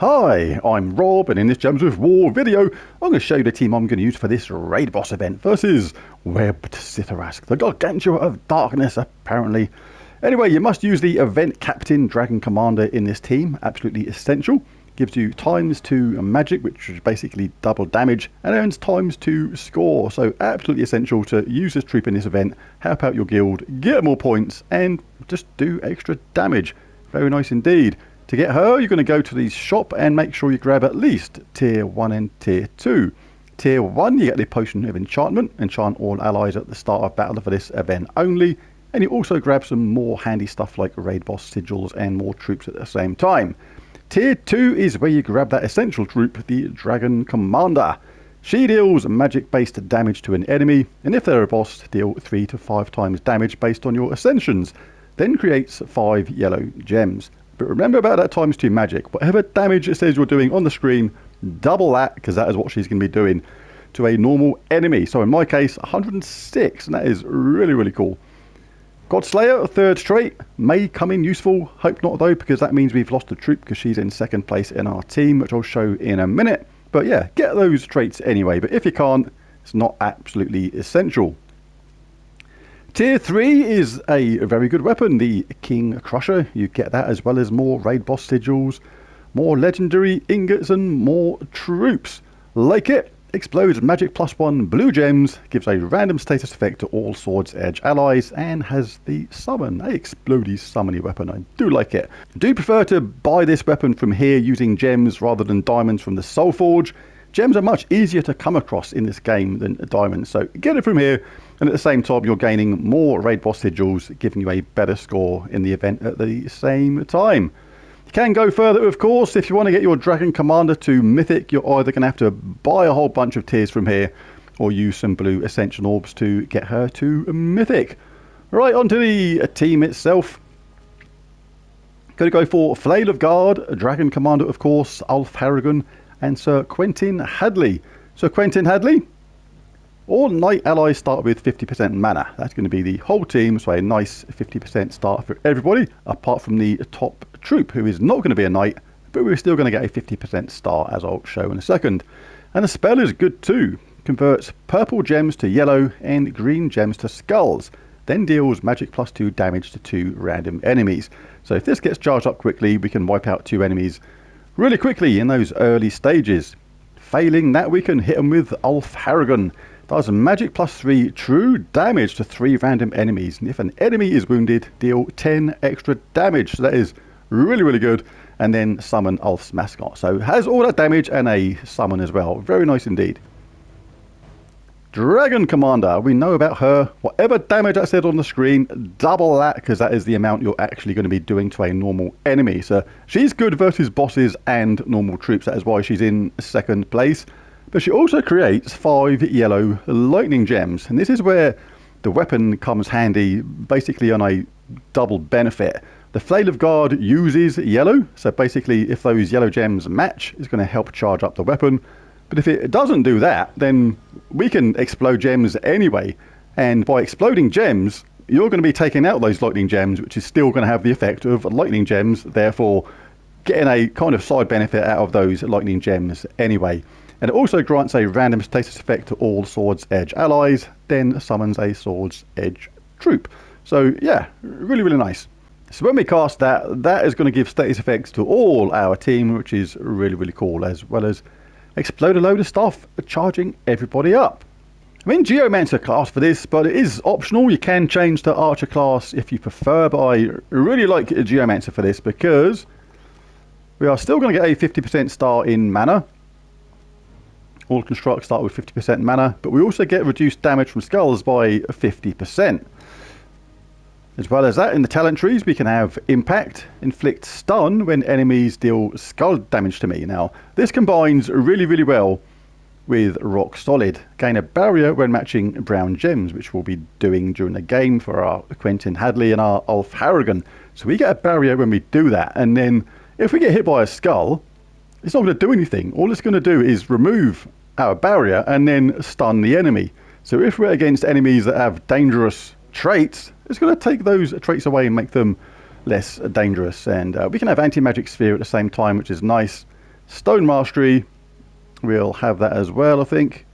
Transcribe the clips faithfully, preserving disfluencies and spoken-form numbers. Hi, I'm Rob, and in this Gems of War video, I'm going to show you the team I'm going to use for this Raid Boss event versus Webbed Ctharrasque, the Gargantua of Darkness, apparently. Anyway, you must use the event captain, Dragon Commander, in this team. Absolutely essential. Gives you times two magic, which is basically double damage, and earns times two score. So absolutely essential to use this troop in this event, help out your guild, get more points, and just do extra damage. Very nice indeed. To get her, you're going to go to the shop and make sure you grab at least tier one and tier two. Tier one, you get the Potion of Enchantment. Enchant all allies at the start of battle for this event only. And you also grab some more handy stuff like Raid Boss Sigils and more troops at the same time. Tier two is where you grab that essential troop, the Dragon Commander. She deals magic-based damage to an enemy, and if they're a boss, deal three to five times damage based on your ascensions. Then creates five yellow gems. But remember about that times two magic. Whatever damage it says you're doing on the screen, double that, because that is what she's going to be doing to a normal enemy. So in my case, one hundred and six, and that is really, really cool. God Slayer, third trait, may come in useful. Hope not, though, because that means we've lost a troop because she's in second place in our team, which I'll show in a minute. But yeah, get those traits anyway. But if you can't, it's not absolutely essential. Tier three is a very good weapon, the King Crusher. You get that as well as more Raid Boss Sigils, more legendary ingots and more troops. Like it, explodes magic plus one blue gems, gives a random status effect to all Swords Edge allies, and has the summon, a explodey summony weapon. I do like it. I do prefer to buy this weapon from here using gems rather than diamonds from the Soulforge. Gems are much easier to come across in this game than diamonds, so get it from here, and at the same time you're gaining more Raid Boss Sigils, giving you a better score in the event at the same time. You can go further, of course. If you want to get your Dragon Commander to Mythic, you're either going to have to buy a whole bunch of tiers from here, or use some blue Ascension Orbs to get her to Mythic. Right, onto the team itself. Going to go for Flail of Guard, Dragon Commander, of course, Alf Harrigan, and Sir Quentin Hadley. Sir Quentin Hadley, all knight allies start with fifty percent mana. That's going to be the whole team, so a nice fifty percent start for everybody, apart from the top troop, who is not going to be a knight, but we're still going to get a fifty percent start, as I'll show in a second. And the spell is good too. Converts purple gems to yellow and green gems to skulls, then deals magic plus two damage to two random enemies. So if this gets charged up quickly, we can wipe out two enemies really quickly in those early stages. Failing that, we can hit them with Alf Harrigan. Does magic plus three true damage to three random enemies, and if an enemy is wounded, deal ten extra damage. So that is really, really good. And then summon Alf's mascot, so has all that damage and a summon as well. Very nice indeed. Dragon Commander, we know about her. Whatever damage I said on the screen, double that, because that is the amount you're actually going to be doing to a normal enemy. So she's good versus bosses and normal troops. That is why she's in second place. But she also creates five yellow lightning gems, and this is where the weapon comes handy, basically on a double benefit. The Flail of Guard uses yellow, so basically if those yellow gems match, it's going to help charge up the weapon. But if it doesn't do that, then we can explode gems anyway. And by exploding gems, you're going to be taking out those lightning gems, which is still going to have the effect of lightning gems, therefore getting a kind of side benefit out of those lightning gems anyway. And it also grants a random status effect to all Swords Edge allies, then summons a Swords Edge troop. So yeah, really, really nice. So when we cast that, that is going to give status effects to all our team, which is really, really cool, as well as explode a load of stuff, charging everybody up. I'm in Geomancer class for this, but it is optional. You can change to Archer class if you prefer, but I really like Geomancer for this because we are still going to get a fifty percent start in mana. All constructs start with fifty percent mana, but we also get reduced damage from skulls by fifty percent. As well as that, in the talent trees, we can have Impact, inflict stun when enemies deal skull damage to me. Now, this combines really, really well with Rock Solid. Gain a barrier when matching brown gems, which we'll be doing during the game for our Quentin Hadley and our Alf Harrigan. So we get a barrier when we do that, and then if we get hit by a skull, it's not going to do anything. All it's going to do is remove our barrier and then stun the enemy. So if we're against enemies that have dangerous traits, it's going to take those traits away and make them less dangerous. And uh, we can have Anti-magic Sphere at the same time, which is nice. Stone Mastery, we'll have that as well, I think.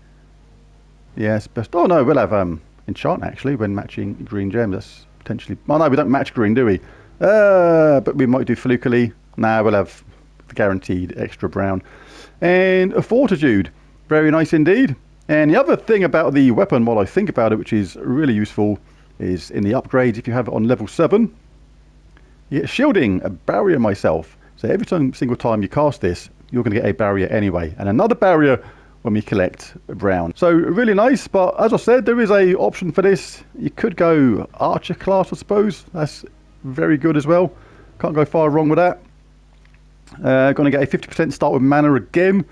Yes, best. Oh no, we'll have um, Enchant actually when matching green gems. That's potentially. Oh no, we don't match green, do we? Uh, but we might do Felucally. Nah, we'll have the guaranteed extra brown. And a Fortitude. Very nice indeed. And the other thing about the weapon, while I think about it, which is really useful, is in the upgrades, if you have it on level seven, you get Shielding, a barrier myself. So every time, single time you cast this, you're going to get a barrier anyway. And another barrier when we collect brown. So really nice, but as I said, there is a option for this. You could go Archer class, I suppose. That's very good as well. Can't go far wrong with that. Uh, going to get a fifty percent start with mana again.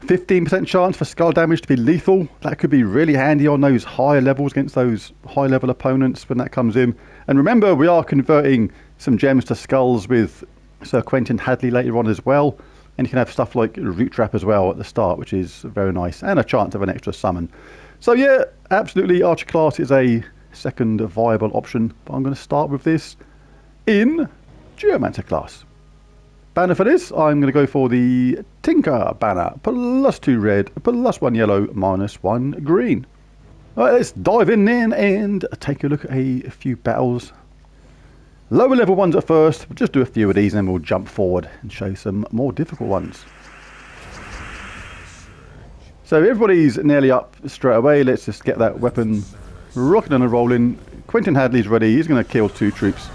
fifteen percent chance for skull damage to be lethal. That could be really handy on those higher levels against those high level opponents when that comes in. And remember, we are converting some gems to skulls with Sir Quentin Hadley later on as well. And you can have stuff like Root Trap as well at the start, which is very nice. And a chance of an extra summon. So yeah, absolutely, Archer class is a second viable option. But I'm going to start with this in Geomancer class. Banner for this, I'm going to go for the Tinker Banner. Plus two red, plus one yellow, minus one green. All right, let's dive in then and take a look at a few battles. Lower level ones at first. We'll just do a few of these and then we'll jump forward and show some more difficult ones. So everybody's nearly up straight away. Let's just get that weapon rocking and rolling. Quentin Hadley's ready. He's going to kill two troops.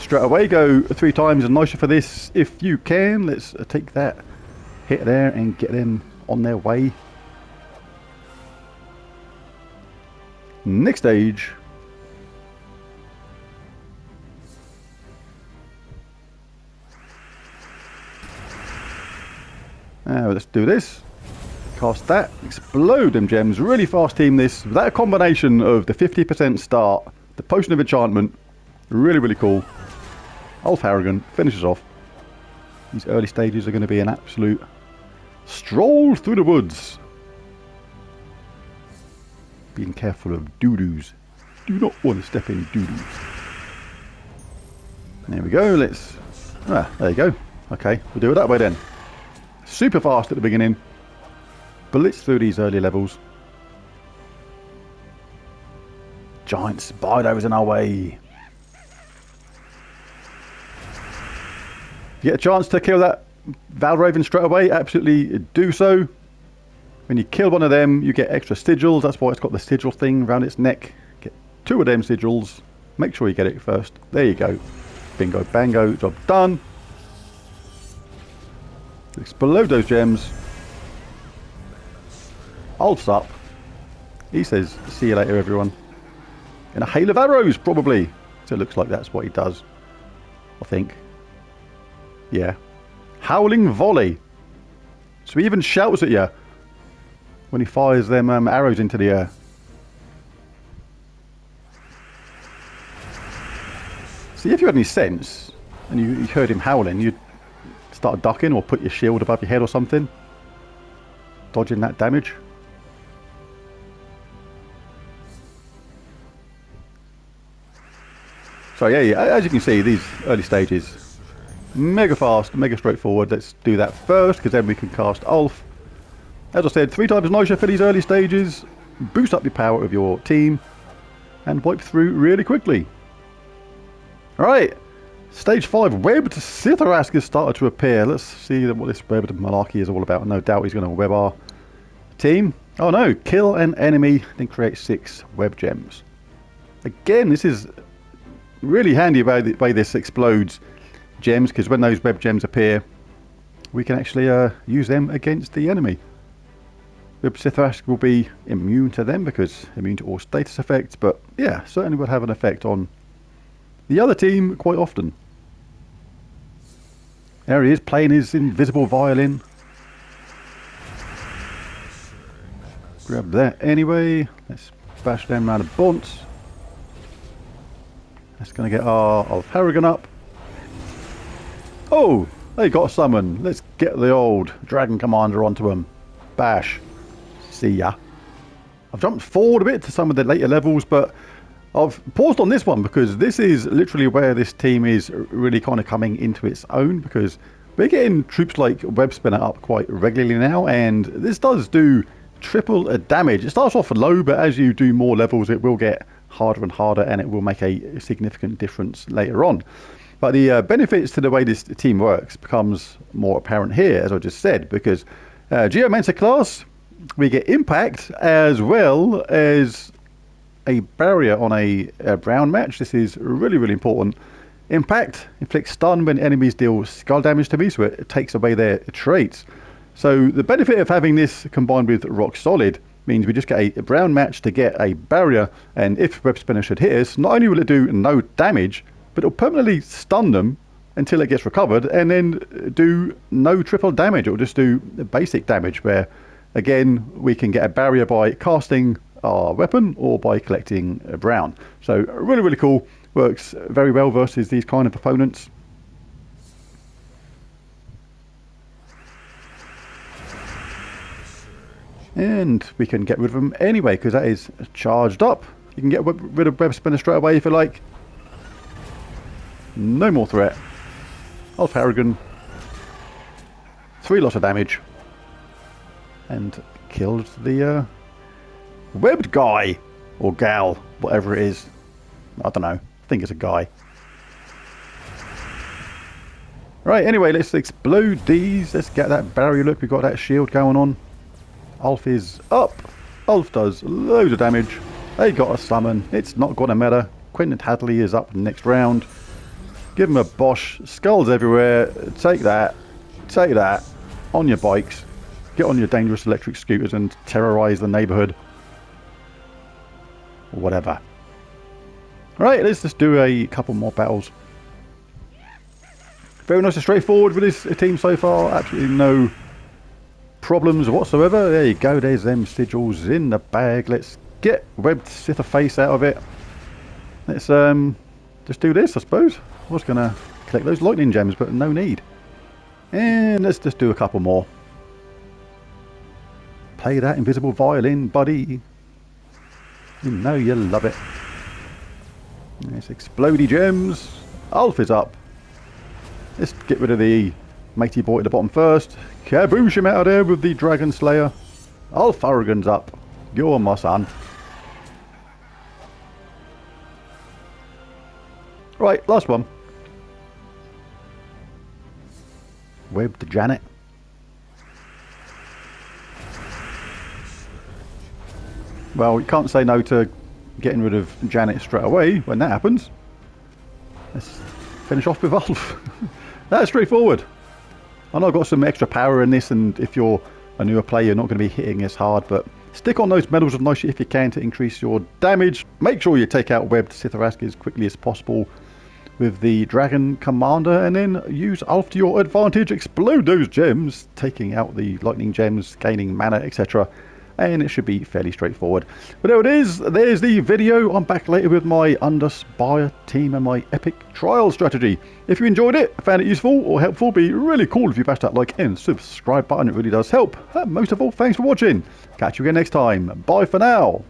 Straight away, go three times and nicer for this if you can. Let's take that hit there and get them on their way. Next stage. Now let's do this. Cast that. Explode them gems. Really fast team this. That combination of the fifty percent start, the Potion of Enchantment, really, really cool. Alf Harrigan finishes off. These early stages are going to be an absolute stroll through the woods. Being careful of doo-doos. Do not want to step in doo-doos. There we go. Let's... Ah, there you go. Okay, we'll do it that way then. Super fast at the beginning. Blitz through these early levels. Giant spider is in our way. Get a chance to kill that Valraven straight away, absolutely do so. When you kill one of them, you get extra sigils. That's why it's got the sigil thing around its neck. Get two of them sigils. Make sure you get it first. There you go. Bingo bango, job done. Explode those gems. Ulf's up. He says, see you later, everyone. In a hail of arrows, probably. So it looks like that's what he does, I think. Yeah. Howling Volley. So he even shouts at you when he fires them um, arrows into the air. See, if you had any sense and you, you heard him howling, you'd start ducking or put your shield above your head or something. Dodging that damage. So yeah, yeah, as you can see, these early stages... mega fast, mega straightforward. Let's do that first, because then we can cast Ulf. As I said, three times nicer for these early stages. Boost up the power of your team and wipe through really quickly. Alright, stage five, webbed Ctharrasque has started to appear. Let's see what this webbed malarkey is all about. No doubt he's going to web our team. Oh no, kill an enemy, then create six web gems. Again, this is really handy by the way this explodes gems, because when those web gems appear, we can actually uh, use them against the enemy. Web Ctharrasque will be immune to them because immune to all status effects, but yeah, certainly will have an effect on the other team quite often. There he is playing his invisible violin. Grab that anyway. Let's bash them round of bonds. That's going to get our Alf Harrigan up. Oh, they got a summon. Let's get the old Dragon Commander onto him. Bash. See ya. I've jumped forward a bit to some of the later levels, but I've paused on this one because this is literally where this team is really kind of coming into its own, because We're getting troops like Web Spinner up quite regularly now, and this does do triple damage. It starts off low, but as you do more levels it will get harder and harder, and it will make a significant difference later on. But the uh, benefits to the way this team works becomes more apparent here, as I just said, because uh, Geomancer class, we get Impact as well as a barrier on a, a brown match. This is really, really important. Impact inflicts stun when enemies deal skull damage to me, so it takes away their traits. So the benefit of having this combined with Rock Solid means we just get a brown match to get a barrier, and if Web Spinner should hit us, not only will it do no damage, but it'll permanently stun them until it gets recovered, and then do no triple damage. It'll just do basic damage, where again we can get a barrier by casting our weapon or by collecting a brown. So really, really cool. Works very well versus these kind of opponents. And we can get rid of them anyway, because that is charged up. You can get rid of Web Spinner straight away if you like. No more threat. Alf Harrigan. Three lots of damage. And killed the uh, webbed guy. Or gal. Whatever it is. I don't know. I think it's a guy. Right, anyway, let's explode these. Let's get that barrier look. We've got that shield going on. Alf is up. Alf does loads of damage. They got a summon. It's not going to matter. Quentin Hadley is up next round. Give him a bosh. Skulls everywhere. Take that. Take that. On your bikes. Get on your dangerous electric scooters and terrorise the neighbourhood. Whatever. Alright, let's just do a couple more battles. Very nice and straightforward with this team so far. Absolutely no problems whatsoever. There you go, there's them sigils in the bag. Let's get Webbed Sither Face out of it. Let's um just do this, I suppose. I was gonna collect those lightning gems, but no need. And let's just do a couple more. Play that invisible violin, buddy. You know you love it. Let's explodey gems. Alf is up. Let's get rid of the matey boy at the bottom first. Kaboosh him out of there with the Dragon Slayer. Alf Harrigan's up. You're my son. Right, last one. Web to Janet. Well, you can't say no to getting rid of Janet straight away when that happens. Let's finish off with Alf. That's straightforward. I know I've got some extra power in this, and if you're a newer player, you're not going to be hitting as hard, but stick on those medals of Noisha if you can to increase your damage. Make sure you take out Web Ctharrasque as quickly as possible with the Dragon Commander, and then use Alf to your advantage. Explode those gems, taking out the lightning gems, gaining mana, et cetera. And it should be fairly straightforward. But there it is. There's the video. I'm back later with my Underspire team and my epic trial strategy. If you enjoyed it, found it useful or helpful, be really cool if you bash that like and subscribe button. It really does help. And most of all, thanks for watching. Catch you again next time. Bye for now.